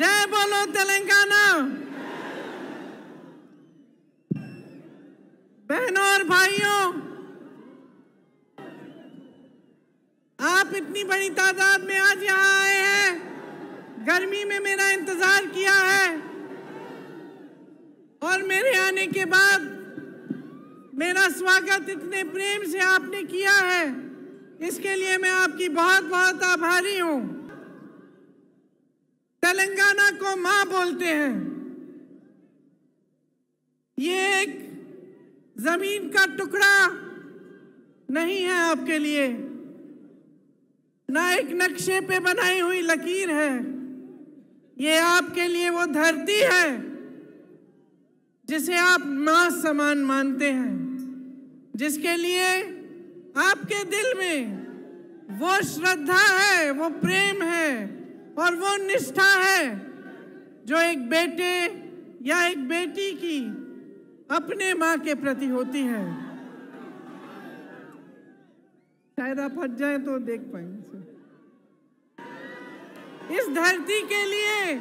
जय बोलो तेलंगाना। बहनों और भाइयों, आप इतनी बड़ी तादाद में आज यहाँ आए हैं, गर्मी में मेरा इंतजार किया है और मेरे आने के बाद मेरा स्वागत इतने प्रेम से आपने किया है, इसके लिए मैं आपकी बहुत बहुत आभारी हूँ। तेलंगाना को माँ बोलते हैं। ये एक जमीन का टुकड़ा नहीं है आपके लिए, ना एक नक्शे पे बनाई हुई लकीर है। ये आपके लिए वो धरती है जिसे आप मां समान मानते हैं, जिसके लिए आपके दिल में वो श्रद्धा है, वो प्रेम है और वो निष्ठा है जो एक बेटे या एक बेटी की अपने माँ के प्रति होती है। शायद आप हट जाए तो देख पाएंगे। इस धरती के लिए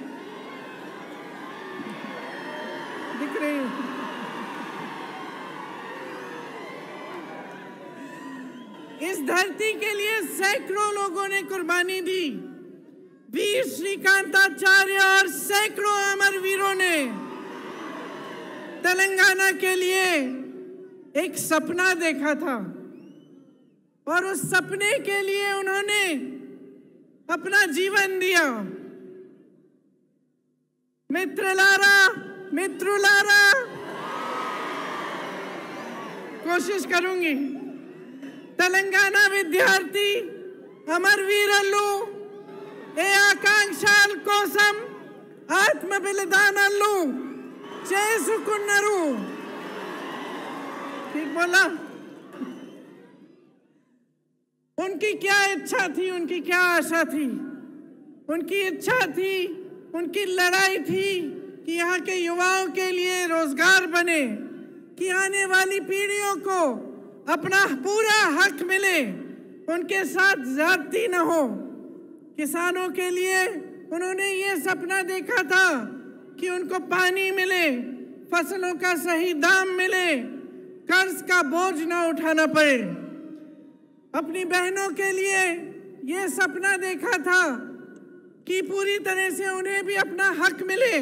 दिख रही है। इस धरती के लिए सैकड़ों लोगों ने कुर्बानी दी। वीर श्रीकांता चार्या और सैकड़ों अमरवीरों ने तेलंगाना के लिए एक सपना देखा था और उस सपने के लिए उन्होंने अपना जीवन दिया। मित्रुलारा कोशिश करूंगी। तेलंगाना विद्यार्थी अमरवीरलू ए आकांक्षाल कोसम आत्मविलदानलू చేసుకున్నారు। ठीक बोला? उनकी क्या इच्छा थी, उनकी क्या आशा थी? उनकी इच्छा थी, उनकी लड़ाई थी कि यहाँ के युवाओं के लिए रोजगार बने, कि आने वाली पीढ़ियों को अपना पूरा हक मिले, उनके साथ ज्यादती न हो। किसानों के लिए उन्होंने ये सपना देखा था कि उनको पानी मिले, फसलों का सही दाम मिले, कर्ज का बोझ ना उठाना पड़े। अपनी बहनों के लिए ये सपना देखा था कि पूरी तरह से उन्हें भी अपना हक मिले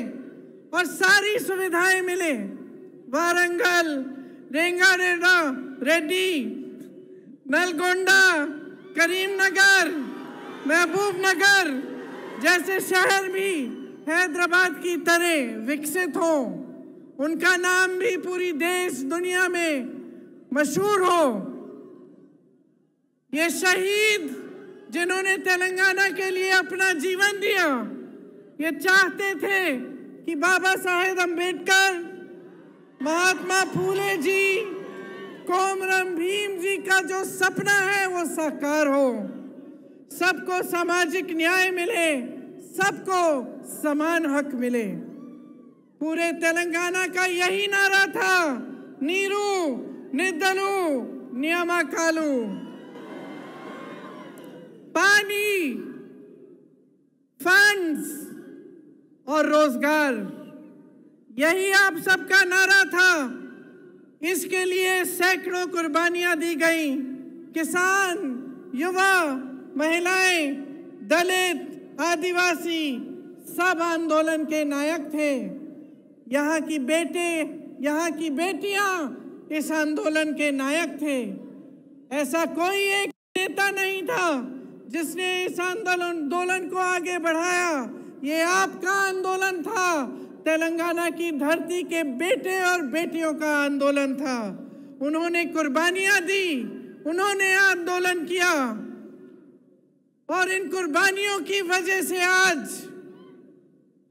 और सारी सुविधाएं मिले। वारंगल, रंगारेड्डी, नलगोंडा, करीमनगर, महबूब नगर जैसे शहर भी हैदराबाद की तरह विकसित हो, उनका नाम भी पूरी देश दुनिया में मशहूर हो। ये शहीद जिन्होंने तेलंगाना के लिए अपना जीवन दिया, ये चाहते थे कि बाबा साहेब अंबेडकर, महात्मा फूले जी, कोमराम भीम जी का जो सपना है वो साकार हो, सबको सामाजिक न्याय मिले, सबको समान हक मिले। पूरे तेलंगाना का यही नारा था, नीरू निदलू नियमा कालू। पानी, फंड्स और रोजगार, यही आप सबका नारा था। इसके लिए सैकड़ों कुर्बानियां दी गई। किसान, युवा, महिलाएं, दलित, आदिवासी सब आंदोलन के नायक थे। यहाँ की बेटे, यहाँ की बेटियाँ इस आंदोलन के नायक थे। ऐसा कोई एक नेता नहीं था जिसने इस आंदोलन को आगे बढ़ाया। ये आपका आंदोलन था, तेलंगाना की धरती के बेटे और बेटियों का आंदोलन था। उन्होंने कुर्बानियाँ दी, उन्होंने आंदोलन किया और इन कुर्बानियों की वजह से आज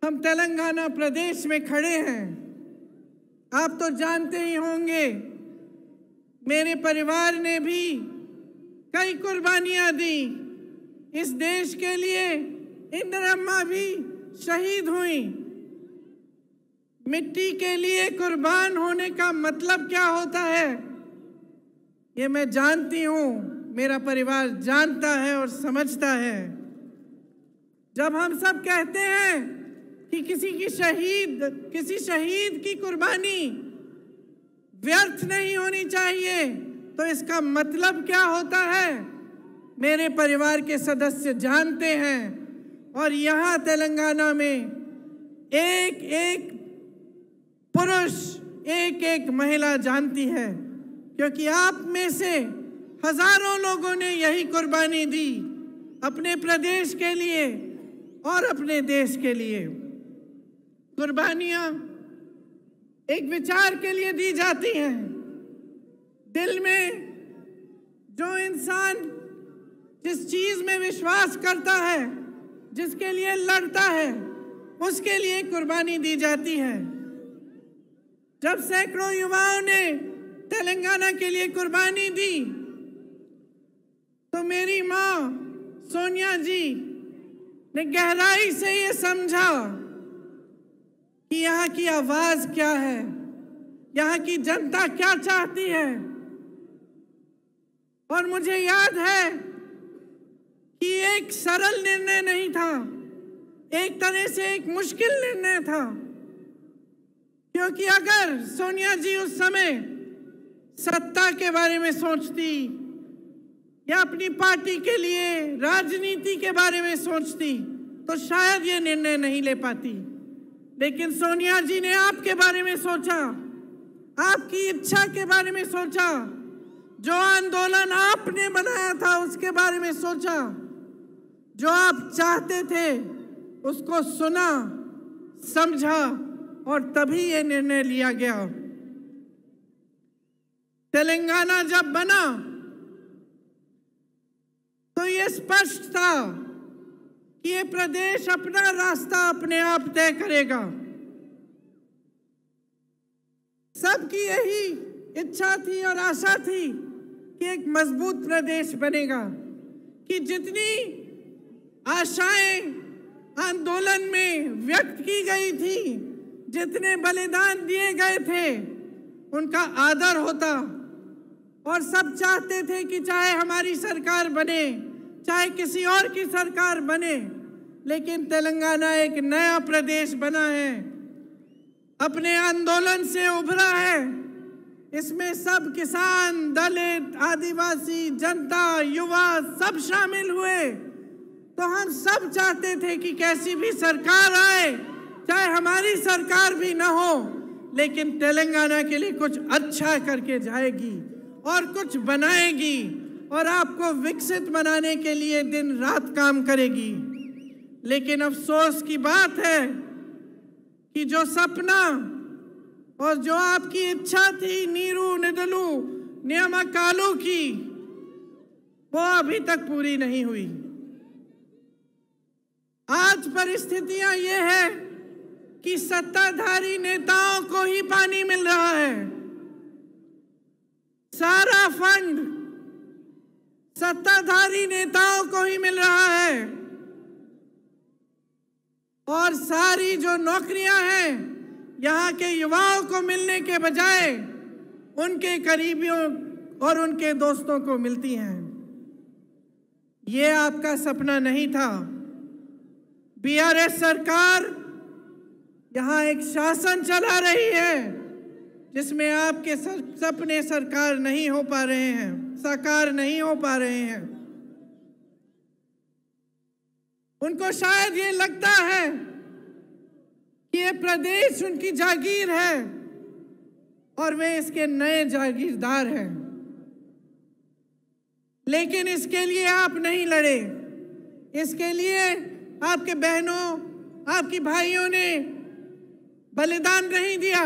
हम तेलंगाना प्रदेश में खड़े हैं। आप तो जानते ही होंगे, मेरे परिवार ने भी कई कुर्बानियां दी। इस देश के लिए इंदिरा अम्मा भी शहीद हुई। मिट्टी के लिए कुर्बान होने का मतलब क्या होता है, ये मैं जानती हूँ, मेरा परिवार जानता है और समझता है। जब हम सब कहते हैं कि किसी शहीद की कुर्बानी व्यर्थ नहीं होनी चाहिए। तो इसका मतलब क्या होता है, मेरे परिवार के सदस्य जानते हैं। और यहाँ तेलंगाना में एक एक पुरुष, एक एक महिला जानती है, क्योंकि आप में से हजारों लोगों ने यही कुर्बानी दी अपने प्रदेश के लिए और अपने देश के लिए। कुर्बानियाँ एक विचार के लिए दी जाती हैं। दिल में जो इंसान जिस चीज़ में विश्वास करता है, जिसके लिए लड़ता है, उसके लिए कुर्बानी दी जाती है। जब सैकड़ों युवाओं ने तेलंगाना के लिए कुर्बानी दी, तो मेरी माँ सोनिया जी ने गहराई से ये समझा कि यहाँ की आवाज़ क्या है, यहाँ की जनता क्या चाहती है। और मुझे याद है कि एक सरल निर्णय नहीं था, एक तरह से एक मुश्किल निर्णय था, क्योंकि अगर सोनिया जी उस समय सत्ता के बारे में सोचती या अपनी पार्टी के लिए राजनीति के बारे में सोचती तो शायद ये निर्णय नहीं ले पाती। लेकिन सोनिया जी ने आपके बारे में सोचा, आपकी इच्छा के बारे में सोचा, जो आंदोलन आपने बनाया था उसके बारे में सोचा, जो आप चाहते थे उसको सुना, समझा, और तभी ये निर्णय लिया गया। तेलंगाना जब बना तो ये स्पष्ट था कि ये प्रदेश अपना रास्ता अपने आप तय करेगा। सबकी यही इच्छा थी और आशा थी कि एक मजबूत प्रदेश बनेगा, कि जितनी आशाएं आंदोलन में व्यक्त की गई थी, जितने बलिदान दिए गए थे, उनका आदर होता। और सब चाहते थे कि चाहे हमारी सरकार बने, चाहे किसी और की सरकार बने, लेकिन तेलंगाना एक नया प्रदेश बना है, अपने आंदोलन से उभरा है। इसमें सब किसान, दलित, आदिवासी, जनता, युवा सब शामिल हुए। तो हम सब चाहते थे कि कैसी भी सरकार आए, चाहे हमारी सरकार भी ना हो, लेकिन तेलंगाना के लिए कुछ अच्छा करके जाएगी और कुछ बनाएगी और आपको विकसित बनाने के लिए दिन रात काम करेगी। लेकिन अफसोस की बात है कि जो सपना और जो आपकी इच्छा थी नीरू निदलू नियमकालू की, वो अभी तक पूरी नहीं हुई। आज परिस्थितियां ये है कि सत्ताधारी नेताओं को ही पानी मिल रहा है। सारा फंड सत्ताधारी नेताओं को ही मिल रहा है और सारी जो नौकरियां हैं यहाँ के युवाओं को मिलने के बजाय उनके करीबियों और उनके दोस्तों को मिलती हैं। ये आपका सपना नहीं था। बीआरएस सरकार यहाँ एक शासन चला रही है जिसमें आपके सपने साकार नहीं हो पा रहे हैं। उनको शायद ये लगता है कि ये प्रदेश उनकी जागीर है और वे इसके नए जागीरदार हैं। लेकिन इसके लिए आप नहीं लड़े, इसके लिए आपके बहनों, आपकी भाइयों ने बलिदान नहीं दिया,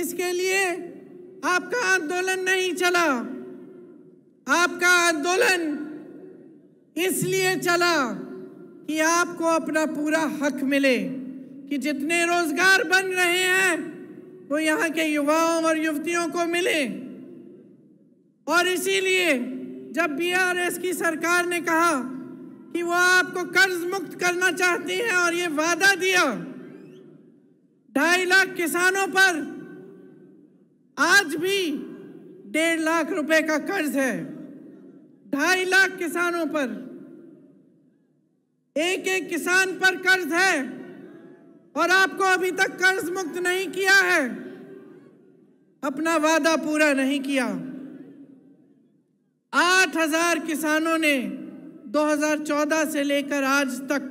इसके लिए आपका आंदोलन नहीं चला। आपका आंदोलन इसलिए चला कि आपको अपना पूरा हक मिले, कि जितने रोजगार बन रहे हैं वो यहाँ के युवाओं और युवतियों को मिले। और इसीलिए जब बीआरएस की सरकार ने कहा कि वो आपको कर्ज मुक्त करना चाहती है और ये वादा दिया 2.5 लाख किसानों पर, आज भी 1.5 लाख रुपए का कर्ज है। 2.5 लाख किसानों पर, एक एक किसान पर कर्ज है। और आपको अभी तक कर्ज मुक्त नहीं किया है, अपना वादा पूरा नहीं किया। 8000 किसानों ने 2014 से लेकर आज तक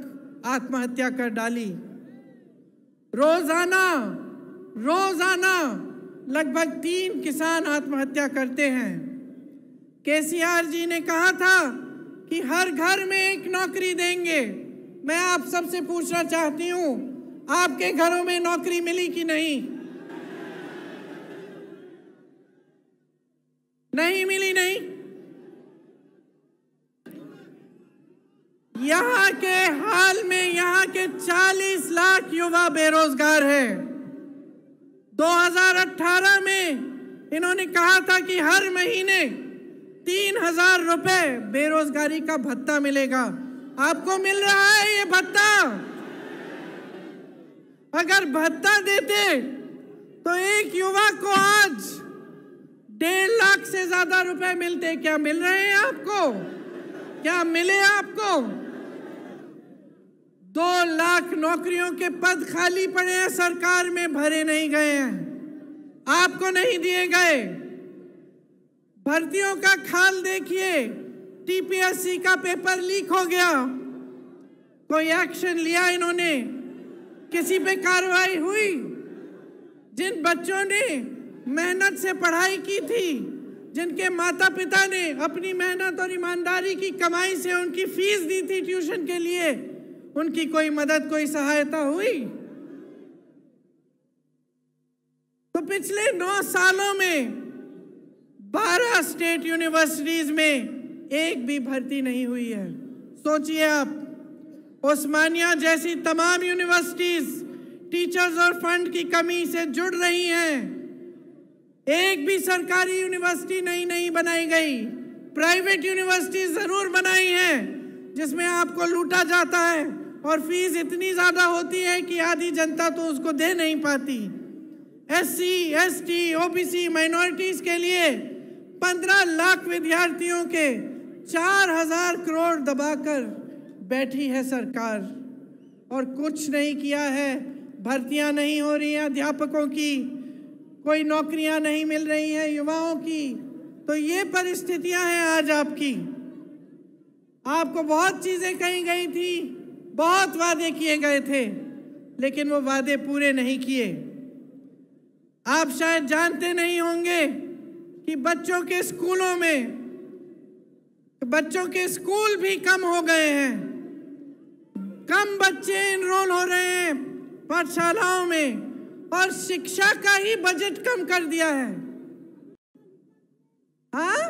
आत्महत्या कर डाली। रोजाना लगभग 3 किसान आत्महत्या करते हैं। केसीआर जी ने कहा था कि हर घर में एक नौकरी देंगे। मैं आप सबसे पूछना चाहती हूँ, आपके घरों में नौकरी मिली कि नहीं? नहीं मिली, नहीं। यहाँ के हाल में यहाँ के 40 लाख युवा बेरोजगार हैं। 2018 में इन्होंने कहा था कि हर महीने 3000 रुपये बेरोजगारी का भत्ता मिलेगा। आपको मिल रहा है ये भत्ता? अगर भत्ता देते तो एक युवा को आज 1.5 लाख से ज्यादा रुपए मिलते। क्या मिल रहे हैं आपको? क्या मिले आपको? 2 लाख नौकरियों के पद खाली पड़े हैं, सरकार में भरे नहीं गए हैं, आपको नहीं दिए गए। भर्तियों का खाल देखिए, टीपीएससी का पेपर लीक हो गया, कोई एक्शन लिया इन्होंने? किसी पे कार्रवाई हुई? जिन बच्चों ने मेहनत से पढ़ाई की थी, जिनके माता पिता ने अपनी मेहनत और ईमानदारी की कमाई से उनकी फीस दी थी ट्यूशन के लिए, उनकी कोई मदद, कोई सहायता हुई? तो पिछले 9 सालों में 12 स्टेट यूनिवर्सिटीज में एक भी भर्ती नहीं हुई है। सोचिए आप, उस्मानिया जैसी तमाम यूनिवर्सिटीज टीचर्स और फंड की कमी से जुड़ रही हैं। एक भी सरकारी यूनिवर्सिटी नहीं बनाई गई। प्राइवेट यूनिवर्सिटी जरूर बनाई हैं, जिसमें आपको लूटा जाता है और फीस इतनी ज़्यादा होती है कि आधी जनता तो उसको दे नहीं पाती। SC, ST, OBC माइनॉरिटीज़ के लिए 15 लाख विद्यार्थियों के 4000 करोड़ दबाकर बैठी है सरकार और कुछ नहीं किया है। भर्तियां नहीं हो रही हैं अध्यापकों की, कोई नौकरियां नहीं मिल रही हैं युवाओं की। तो ये परिस्थितियां हैं आज आपकी। आपको बहुत चीज़ें कही गई थी, बहुत वादे किए गए थे, लेकिन वो वादे पूरे नहीं किए। आप शायद जानते नहीं होंगे कि बच्चों के स्कूलों में, बच्चों के स्कूल भी कम हो गए हैं। कम बच्चे इनरोल हो रहे हैं पाठशालाओं में और शिक्षा का ही बजट कम कर दिया है। हाँ,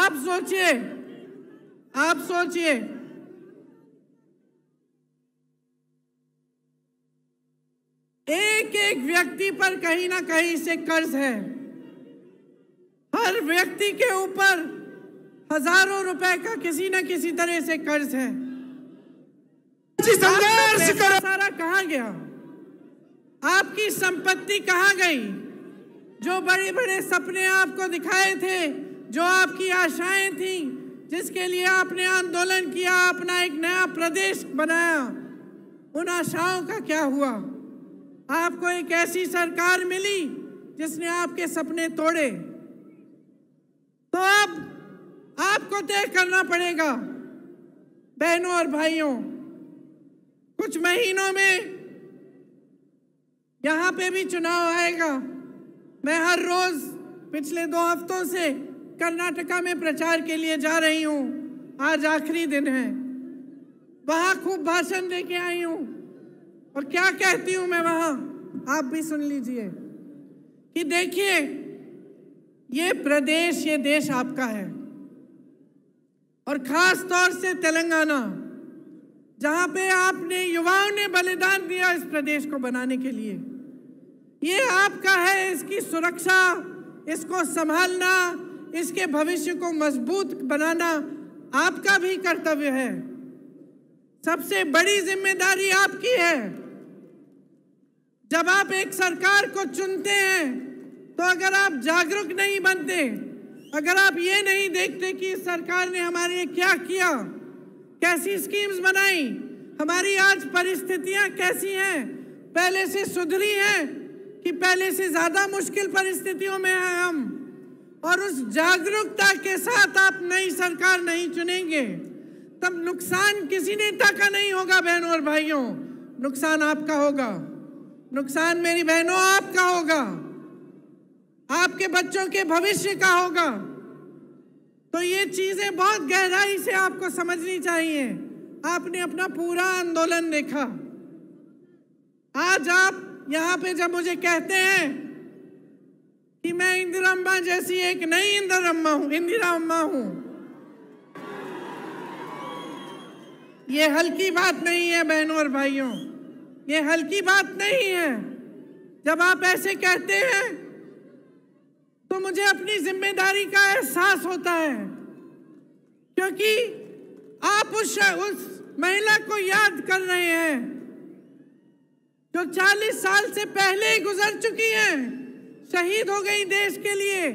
आप सोचिए, आप सोचिए, एक एक व्यक्ति पर कहीं ना कहीं से कर्ज है। हर व्यक्ति के ऊपर हजारों रुपए का किसी ना किसी तरह से कर्ज है। संघर्ष करो। सारा कहाँ गया? आपकी संपत्ति कहाँ गई? जो बड़े बड़े सपने आपको दिखाए थे, जो आपकी आशाएं थी, जिसके लिए आपने आंदोलन किया, अपना एक नया प्रदेश बनाया, उन आशाओं का क्या हुआ? आपको एक ऐसी सरकार मिली जिसने आपके सपने तोड़े। तो अब आपको तय करना पड़ेगा बहनों और भाइयों। कुछ महीनों में यहाँ पे भी चुनाव आएगा। मैं हर रोज पिछले 2 हफ्तों से कर्नाटका में प्रचार के लिए जा रही हूँ। आज आखिरी दिन है। वहाँ खूब भाषण दे के आई हूँ और क्या कहती हूँ मैं वहाँ, आप भी सुन लीजिए कि देखिए, ये प्रदेश, ये देश आपका है, और ख़ास तौर से तेलंगाना, जहाँ पे आपने, युवाओं ने बलिदान दिया इस प्रदेश को बनाने के लिए। ये आपका है, इसकी सुरक्षा, इसको संभालना, इसके भविष्य को मजबूत बनाना आपका भी कर्तव्य है। सबसे बड़ी जिम्मेदारी आपकी है। जब आप एक सरकार को चुनते हैं, तो अगर आप जागरूक नहीं बनते, अगर आप ये नहीं देखते कि सरकार ने हमारे लिए क्या किया, कैसी स्कीम्स बनाई, हमारी आज परिस्थितियां कैसी हैं, पहले से सुधरी हैं कि पहले से ज्यादा मुश्किल परिस्थितियों में हैं हम। और उस जागरूकता के साथ आप नई सरकार नहीं चुनेंगे तब नुकसान किसी नेता का नहीं होगा बहनों और भाइयों, नुकसान आपका होगा, नुकसान मेरी बहनों आपका होगा, आपके बच्चों के भविष्य का होगा। तो ये चीजें बहुत गहराई से आपको समझनी चाहिए। आपने अपना पूरा आंदोलन देखा, आज आप यहाँ पे जब मुझे कहते हैं कि मैं इंदिराम्बा जैसी एक नई इंदिरा अम्मा हूं, ये हल्की बात नहीं है बहनों और भाइयों, ये हल्की बात नहीं है। जब आप ऐसे कहते हैं तो मुझे अपनी जिम्मेदारी का एहसास होता है, क्योंकि आप उस महिला को याद कर रहे हैं जो 40 साल से पहले ही गुजर चुकी हैं, शहीद हो गई देश के लिए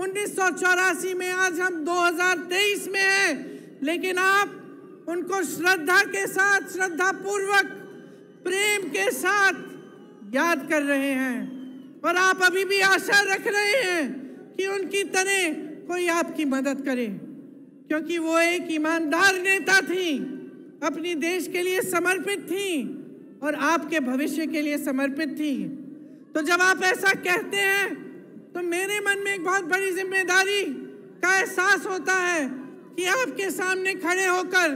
1984 में। आज हम 2023 में हैं, लेकिन आप उनको श्रद्धा के साथ, श्रद्धा पूर्वक, प्रेम के साथ याद कर रहे हैं। और आप अभी भी आशा रख रहे हैं कि उनकी तरह कोई आपकी मदद करे, क्योंकि वो एक ईमानदार नेता थी, अपनी देश के लिए समर्पित थी और आपके भविष्य के लिए समर्पित थी। तो जब आप ऐसा कहते हैं तो मेरे मन में एक बहुत बड़ी जिम्मेदारी का एहसास होता है कि आपके सामने खड़े होकर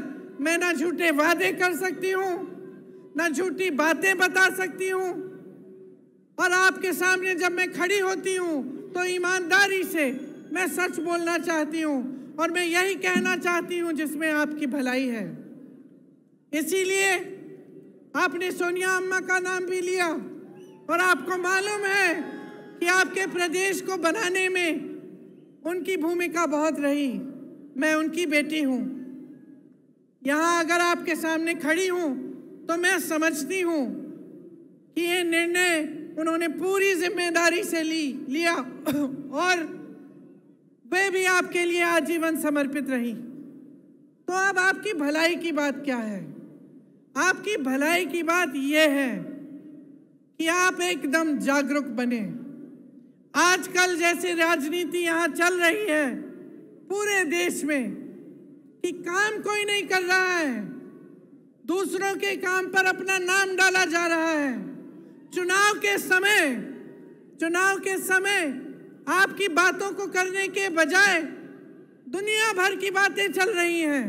मैं ना झूठे वादे कर सकती हूँ, ना झूठी बातें बता सकती हूँ, और आपके सामने जब मैं खड़ी होती हूँ तो ईमानदारी से मैं सच बोलना चाहती हूँ और मैं यही कहना चाहती हूँ जिसमें आपकी भलाई है। इसीलिए आपने सोनिया अम्मा का नाम भी लिया, और आपको मालूम है कि आपके प्रदेश को बनाने में उनकी भूमिका बहुत रही। मैं उनकी बेटी हूँ, यहाँ अगर आपके सामने खड़ी हूँ तो मैं समझती हूँ कि ये निर्णय उन्होंने पूरी जिम्मेदारी से लिया और वे भी आपके लिए आजीवन समर्पित रही। तो अब आपकी भलाई की बात क्या है? आपकी भलाई की बात यह है कि आप एकदम जागरूक बने। आजकल जैसी राजनीति यहाँ चल रही है पूरे देश में कि काम कोई नहीं कर रहा है, दूसरों के काम पर अपना नाम डाला जा रहा है। चुनाव के समय आपकी बातों को करने के बजाय दुनिया भर की बातें चल रही हैं,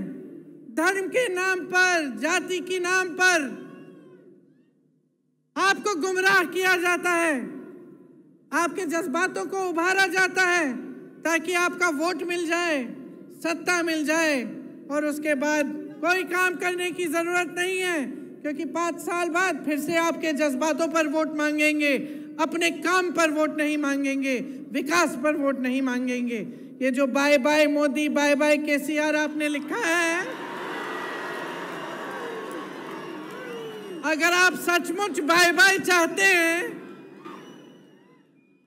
धर्म के नाम पर, जाति के नाम पर आपको गुमराह किया जाता है, आपके जज्बातों को उभारा जाता है ताकि आपका वोट मिल जाए, सत्ता मिल जाए, और उसके बाद कोई काम करने की जरूरत नहीं है, क्योंकि 5 साल बाद फिर से आपके जज्बातों पर वोट मांगेंगे, अपने काम पर वोट नहीं मांगेंगे, विकास पर वोट नहीं मांगेंगे। ये जो bye bye Modi, bye bye KCR आपने लिखा है, अगर आप सचमुच बाय बाय चाहते हैं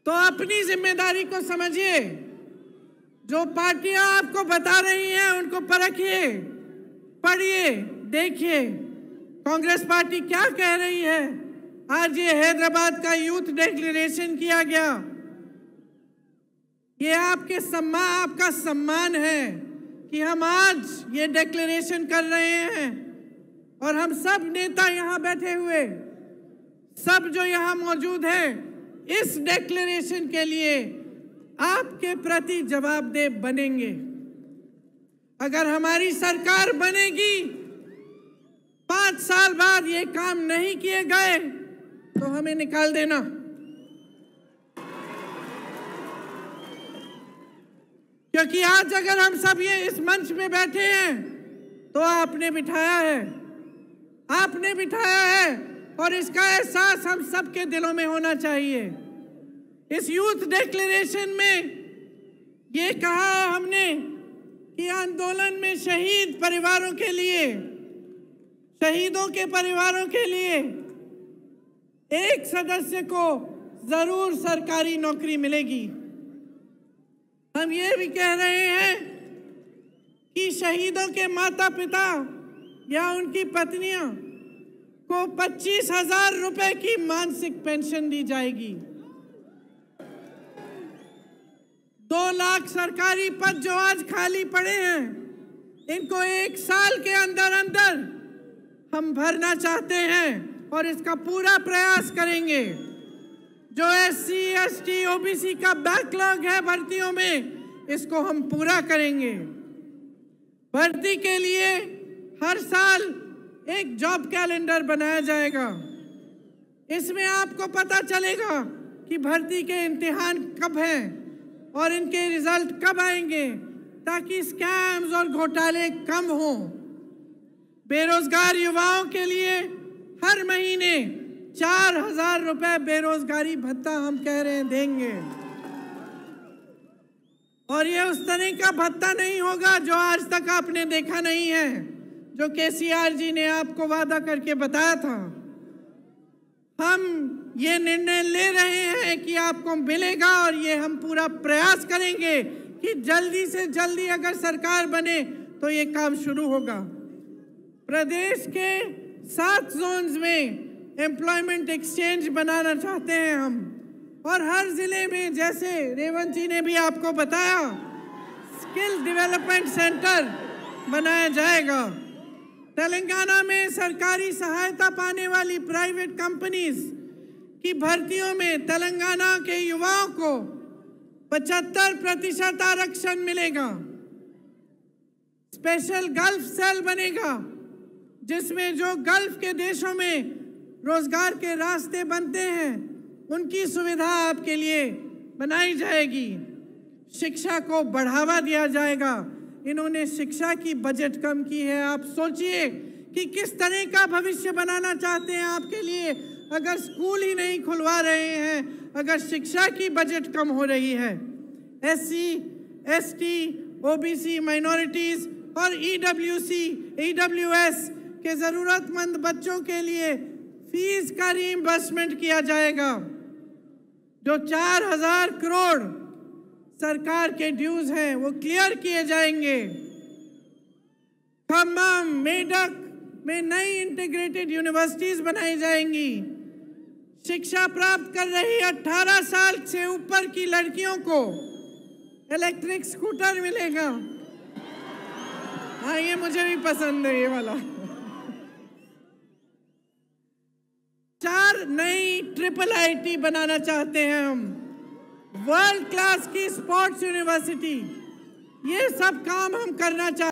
तो अपनी जिम्मेदारी को समझिए। जो पार्टियां आपको बता रही हैं उनको परखिए, पढ़िए, देखिए। कांग्रेस पार्टी क्या कह रही है? आज ये हैदराबाद का यूथ डिक्लेरेशन किया गया, ये आपका सम्मान है कि हम आज ये डिक्लेरेशन कर रहे हैं। और हम सब नेता यहाँ बैठे हुए, सब जो यहाँ मौजूद हैं, इस डिक्लेरेशन के लिए आपके प्रति जवाबदेह बनेंगे। अगर हमारी सरकार बनेगी, 5 साल बाद ये काम नहीं किए गए तो हमें निकाल देना। क्योंकि आज अगर हम सब ये इस मंच में बैठे हैं तो आपने बिठाया है और इसका एहसास हम सबके दिलों में होना चाहिए। इस यूथ डिक्लेरेशन में ये कहा है हमने कि आंदोलन में शहीद परिवारों के लिए, शहीदों के परिवारों के लिए 1 सदस्य को जरूर सरकारी नौकरी मिलेगी। हम ये भी कह रहे हैं कि शहीदों के माता पिता या उनकी पत्नियों को 25,000 रुपए की मासिक पेंशन दी जाएगी। 2 लाख सरकारी पद जो आज खाली पड़े हैं, इनको 1 साल के अंदर अंदर हम भरना चाहते हैं और इसका पूरा प्रयास करेंगे। जो SC, ST, OBC का बैकलॉग है भर्तियों में, इसको हम पूरा करेंगे। भर्ती के लिए हर साल एक जॉब कैलेंडर बनाया जाएगा। इसमें आपको पता चलेगा कि भर्ती के इम्तिहान कब हैं और इनके रिजल्ट कब आएंगे, ताकि स्कैम्स और घोटाले कम हों। बेरोजगार युवाओं के लिए हर महीने 4,000 रुपए बेरोजगारी भत्ता हम कह रहे हैं देंगे। और ये उस तरह का भत्ता नहीं होगा जो आज तक आपने देखा नहीं है, जो केसीआर जी ने आपको वादा करके बताया था। हम ये निर्णय ले रहे हैं कि आपको मिलेगा और ये हम पूरा प्रयास करेंगे कि जल्दी से जल्दी अगर सरकार बने तो ये काम शुरू होगा। प्रदेश के 7 जोन्स में एम्प्लॉयमेंट एक्सचेंज बनाना चाहते हैं हम, और हर ज़िले में, जैसे रेवंत जी ने भी आपको बताया, स्किल डेवलपमेंट सेंटर बनाया जाएगा। तेलंगाना में सरकारी सहायता पाने वाली प्राइवेट कंपनीज की भर्तियों में तेलंगाना के युवाओं को 75% आरक्षण मिलेगा। स्पेशल गल्फ सेल बनेगा, जिसमें जो गल्फ के देशों में रोजगार के रास्ते बनते हैं, उनकी सुविधा आपके लिए बनाई जाएगी। शिक्षा को बढ़ावा दिया जाएगा। इन्होंने शिक्षा की बजट कम की है। आप सोचिए कि किस तरह का भविष्य बनाना चाहते हैं आपके लिए, अगर स्कूल ही नहीं खुलवा रहे हैं, अगर शिक्षा की बजट कम हो रही है। SC, ST, OBC माइनॉरिटीज़ और EWC, EWS के ज़रूरतमंद बच्चों के लिए फीस का रीइंबर्समेंट किया जाएगा। जो 4,000 करोड़ सरकार के ड्यूज हैं, वो क्लियर किए जाएंगे। खम्मम, मेडक में नई इंटीग्रेटेड यूनिवर्सिटीज़ बनाई जाएंगी। शिक्षा प्राप्त कर रही 18 साल से ऊपर की लड़कियों को इलेक्ट्रिक स्कूटर मिलेगा। हाँ, ये मुझे भी पसंद है, ये वाला। 4 नई ट्रिपल IT बनाना चाहते हैं हम, वर्ल्ड क्लास की स्पोर्ट्स यूनिवर्सिटी। ये सब काम हम करना चाहते हैं।